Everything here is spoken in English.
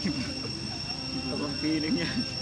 Kapag piling yan.